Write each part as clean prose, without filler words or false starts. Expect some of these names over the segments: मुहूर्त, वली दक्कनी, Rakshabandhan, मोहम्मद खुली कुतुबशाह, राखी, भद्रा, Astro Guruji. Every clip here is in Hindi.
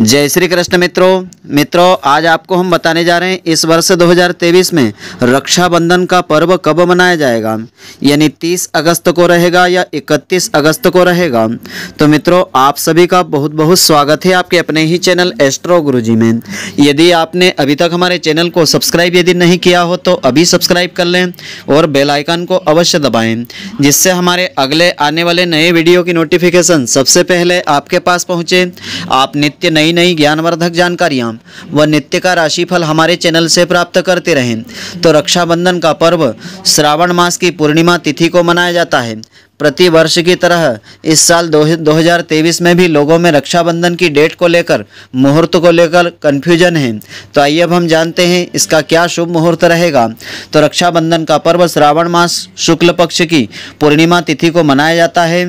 जय श्री कृष्ण मित्रों, आज आपको हम बताने जा रहे हैं इस वर्ष 2023 में रक्षाबंधन का पर्व कब मनाया जाएगा, यानी 30 अगस्त को रहेगा या 31 अगस्त को रहेगा। तो मित्रों, आप सभी का बहुत बहुत स्वागत है आपके अपने ही चैनल एस्ट्रो गुरुजी में। यदि आपने अभी तक हमारे चैनल को सब्सक्राइब यदि नहीं किया हो तो अभी सब्सक्राइब कर लें और बेल आइकन को अवश्य दबाएँ, जिससे हमारे अगले आने वाले नए वीडियो की नोटिफिकेशन सबसे पहले आपके पास पहुँचे। आप नित्य नई ज्ञानवर्धक जानकारियां व नित्य का राशिफल हमारे चैनल से प्राप्त करते रहें। तो रक्षाबंधन का पर्व श्रावण मास की पूर्णिमा तिथि को मनाया जाता है। प्रति वर्ष की तरह इस साल 2023 में भी लोगों में रक्षाबंधन की डेट को लेकर, मुहूर्त को लेकर कन्फ्यूजन है। तो आइए अब हम जानते हैं इसका क्या शुभ मुहूर्त रहेगा। तो रक्षाबंधन का पर्व श्रावण मास शुक्ल पक्ष की पूर्णिमा तिथि को मनाया जाता है।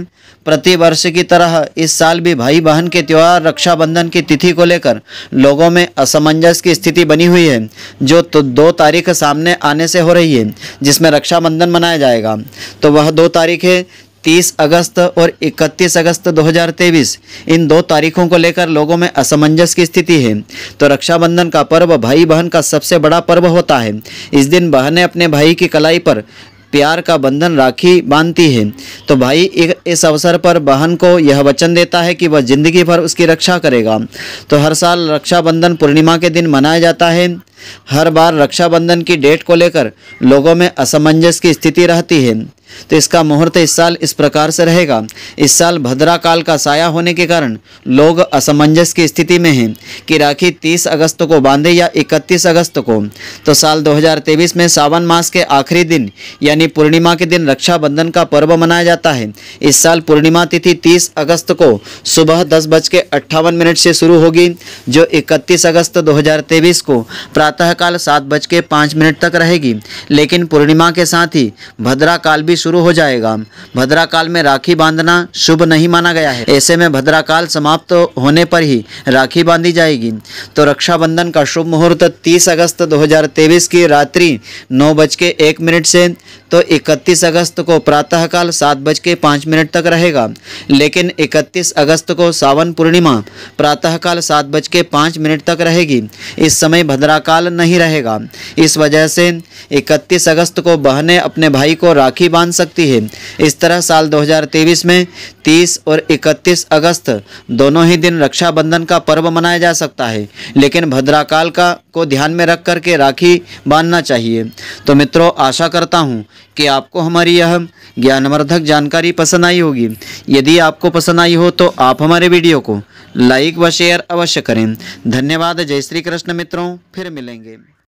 प्रति वर्ष की तरह इस साल भी भाई बहन के त्यौहार रक्षाबंधन की तिथि को लेकर लोगों में असमंजस की स्थिति बनी हुई है, जो तो 2 तारीख सामने आने से हो रही है जिसमें रक्षाबंधन मनाया जाएगा। तो वह 2 तारीख है, 30 अगस्त और 31 अगस्त 2023। इन 2 तारीखों को लेकर लोगों में असमंजस की स्थिति है। तो रक्षाबंधन का पर्व भाई बहन का सबसे बड़ा पर्व होता है। इस दिन बहनें अपने भाई की कलाई पर प्यार का बंधन राखी बांधती है। तो भाई इस अवसर पर बहन को यह वचन देता है कि वह जिंदगी भर उसकी रक्षा करेगा। तो हर साल रक्षाबंधन पूर्णिमा के दिन मनाया जाता है। हर बार रक्षाबंधन की डेट को लेकर लोगों में असमंजस की स्थिति रहती है। तो इसका मुहूर्त इस साल इस प्रकार से रहेगा। इस साल भद्रा काल का साया होने के कारण लोग असमंजस की स्थिति में हैं कि राखी 30 अगस्त को बांधे या 31 अगस्त को। तो साल 2023 में सावन मास के आखिरी दिन यानी पूर्णिमा के दिन रक्षाबंधन का पर्व मनाया जाता है। इस साल पूर्णिमा तिथि 30 अगस्त को सुबह 10:58 से शुरू होगी, जो 31 अगस्त 2023 को प्रातःकाल 7:05 तक रहेगी। लेकिन पूर्णिमा के साथ ही भद्रा काल भी शुरू हो जाएगा। भद्रा काल में राखी बांधना शुभ नहीं माना गया है। ऐसे में भद्रा काल समाप्त होने पर ही राखी बांधी जाएगी। तो रक्षाबंधन का शुभ मुहूर्त 30 अगस्त 2023 की रात्रि 9:01 से तो 31 अगस्त को प्रातःकाल 7:05 तक रहेगा। लेकिन 31 अगस्त को सावन पूर्णिमा प्रातःकाल 7:05 तक रहेगी। इस समय भद्रा काल नहीं रहेगा। इस वजह से 31 अगस्त को बहनें अपने भाई को राखी बांध सकती है। इस तरह साल 2023 में 30 और 31 अगस्त दोनों ही दिन रक्षाबंधन का पर्व मनाया जा सकता है, लेकिन भद्रा काल को ध्यान में रख करके राखी बांधना चाहिए। तो मित्रों, आशा करता हूँ कि आपको हमारी यह ज्ञानवर्धक जानकारी पसंद आई होगी। यदि आपको पसंद आई हो तो आप हमारे वीडियो को लाइक व शेयर अवश्य करें। धन्यवाद। जय श्री कृष्ण मित्रों, फिर मिलेंगे।